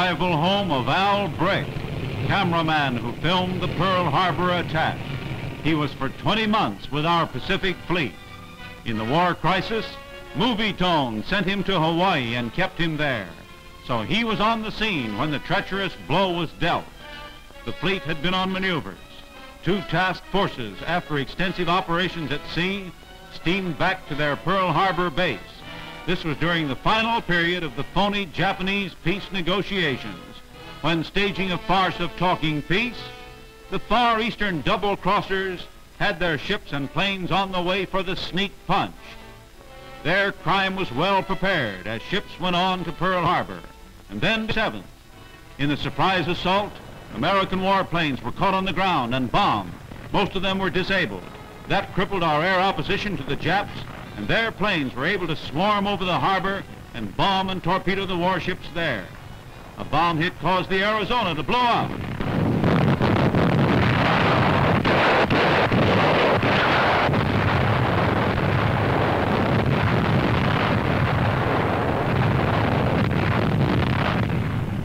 rival home of Al Brick, cameraman who filmed the Pearl Harbor attack. He was for 20 months with our Pacific Fleet. In the war crisis, Movietone sent him to Hawaii and kept him there. So he was on the scene when the treacherous blow was dealt. The fleet had been on maneuvers. Two task forces, after extensive operations at sea, steamed back to their Pearl Harbor base. This was during the final period of the phony Japanese peace negotiations, when staging a farce of talking peace, the Far Eastern double-crossers had their ships and planes on the way for the sneak punch. Their crime was well prepared as ships went on to Pearl Harbor. And then, 7th, in the surprise assault, American warplanes were caught on the ground and bombed. Most of them were disabled. That crippled our air opposition to the Japs, and their planes were able to swarm over the harbor and bomb and torpedo the warships there. A bomb hit caused the Arizona to blow up.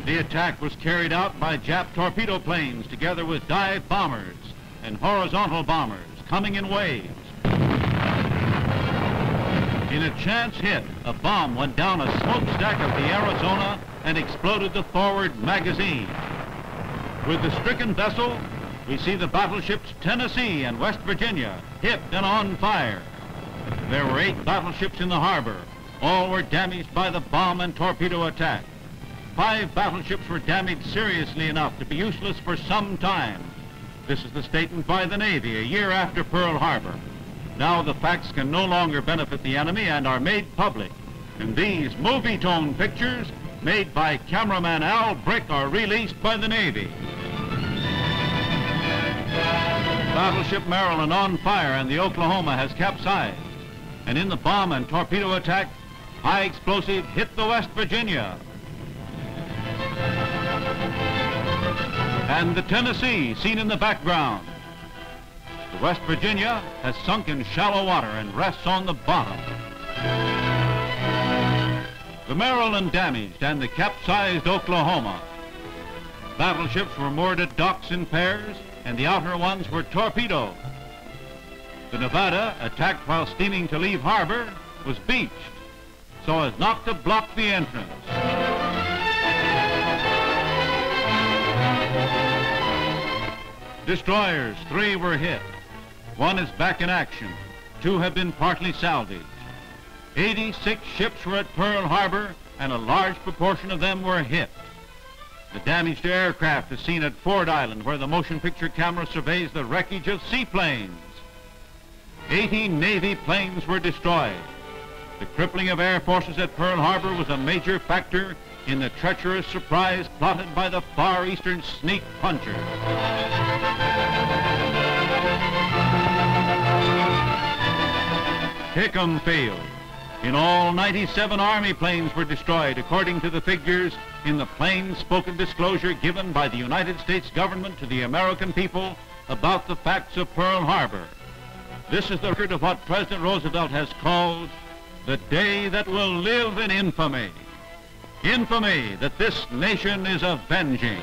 The attack was carried out by Jap torpedo planes together with dive bombers and horizontal bombers coming in waves. In a chance hit, a bomb went down a smokestack of the Arizona and exploded the forward magazine. With the stricken vessel, we see the battleships Tennessee and West Virginia hit and on fire. There were 8 battleships in the harbor. All were damaged by the bomb and torpedo attack. 5 battleships were damaged seriously enough to be useless for some time. This is the statement by the Navy a year after Pearl Harbor. Now the facts can no longer benefit the enemy and are made public. And these Movietone pictures, made by cameraman Al Brick, are released by the Navy. Battleship Maryland on fire and the Oklahoma has capsized. And in the bomb and torpedo attack, high explosive hit the West Virginia. And the Tennessee, seen in the background. The West Virginia has sunk in shallow water and rests on the bottom. The Maryland damaged and the capsized Oklahoma. Battleships were moored at docks in pairs and the outer ones were torpedoed. The Nevada, attacked while steaming to leave harbor, was beached so as not to block the entrance. Destroyers, 3 were hit. 1 is back in action. 2 have been partly salvaged. 86 ships were at Pearl Harbor, and a large proportion of them were hit. The damage to aircraft is seen at Ford Island, where the motion picture camera surveys the wreckage of seaplanes. 80 Navy planes were destroyed. The crippling of air forces at Pearl Harbor was a major factor in the treacherous surprise plotted by the Far Eastern sneak puncher. Hickam Field. In all, 97 Army planes were destroyed, according to the figures in the plain spoken disclosure given by the United States government to the American people about the facts of Pearl Harbor. This is the record of what President Roosevelt has called the day that will live in infamy. Infamy that this nation is avenging.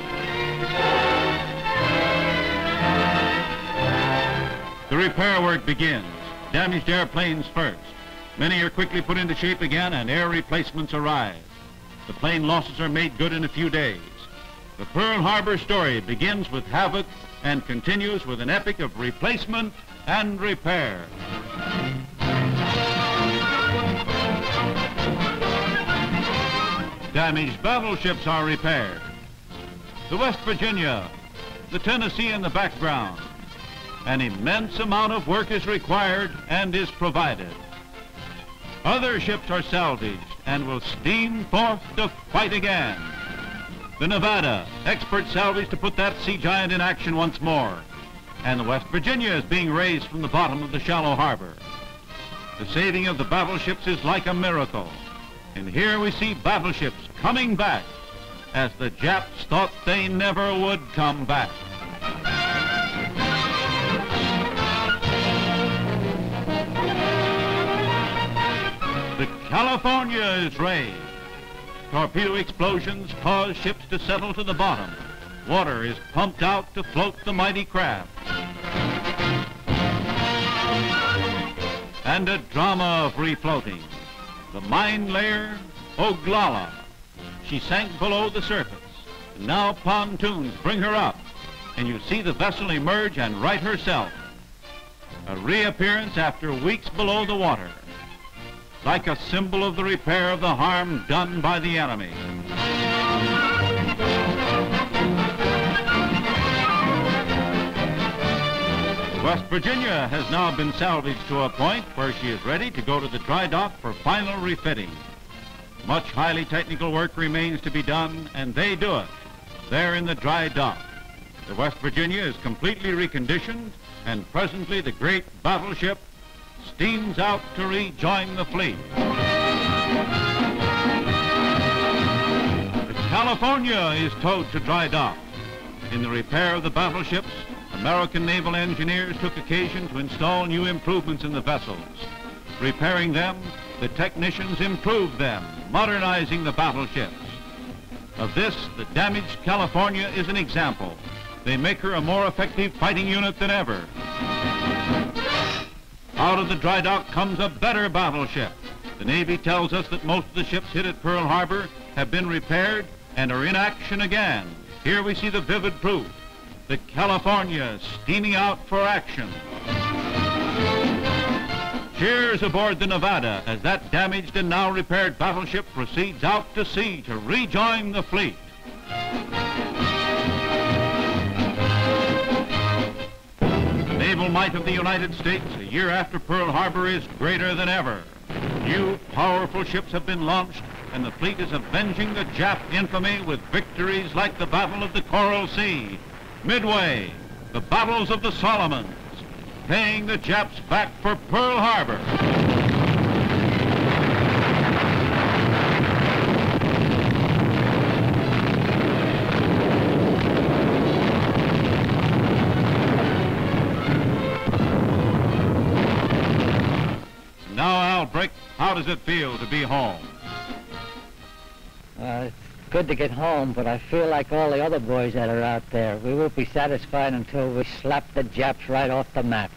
The repair work begins. Damaged airplanes first. Many are quickly put into shape again and air replacements arrive. The plane losses are made good in a few days. The Pearl Harbor story begins with havoc and continues with an epic of replacement and repair. Damaged battleships are repaired. The West Virginia, the Tennessee in the background. An immense amount of work is required and is provided. Other ships are salvaged and will steam forth to fight again. The Nevada, expert salvage to put that sea giant in action once more. And the West Virginia is being raised from the bottom of the shallow harbor. The saving of the battleships is like a miracle. And here we see battleships coming back as the Japs thought they never would come back. The California is raised. Torpedo explosions cause ships to settle to the bottom. Water is pumped out to float the mighty craft. And a drama of refloating. The mine layer, Oglala. She sank below the surface. Now pontoons bring her up, and you see the vessel emerge and right herself. A reappearance after weeks below the water, like a symbol of the repair of the harm done by the enemy. West Virginia has now been salvaged to a point where she is ready to go to the dry dock for final refitting. Much highly technical work remains to be done, and they do it. They're in the dry dock. The West Virginia is completely reconditioned, and presently the great battleship steams out to rejoin the fleet. The California is towed to dry dock. In the repair of the battleships, American naval engineers took occasion to install new improvements in the vessels. Repairing them, the technicians improved them, modernizing the battleships. Of this, the damaged California is an example. They make her a more effective fighting unit than ever. Out of the dry dock comes a better battleship. The Navy tells us that most of the ships hit at Pearl Harbor have been repaired and are in action again. Here we see the vivid proof. The California steaming out for action. Cheers aboard the Nevada as that damaged and now repaired battleship proceeds out to sea to rejoin the fleet. The naval might of the United States a year after Pearl Harbor is greater than ever. New powerful ships have been launched, and the fleet is avenging the Jap infamy with victories like the Battle of the Coral Sea, Midway, the battles of the Solomons, paying the Japs back for Pearl Harbor. Now, Al Brick, how does it feel to be home? It's good to get home, but I feel like all the other boys that are out there. We won't be satisfied until we slap the Japs right off the map.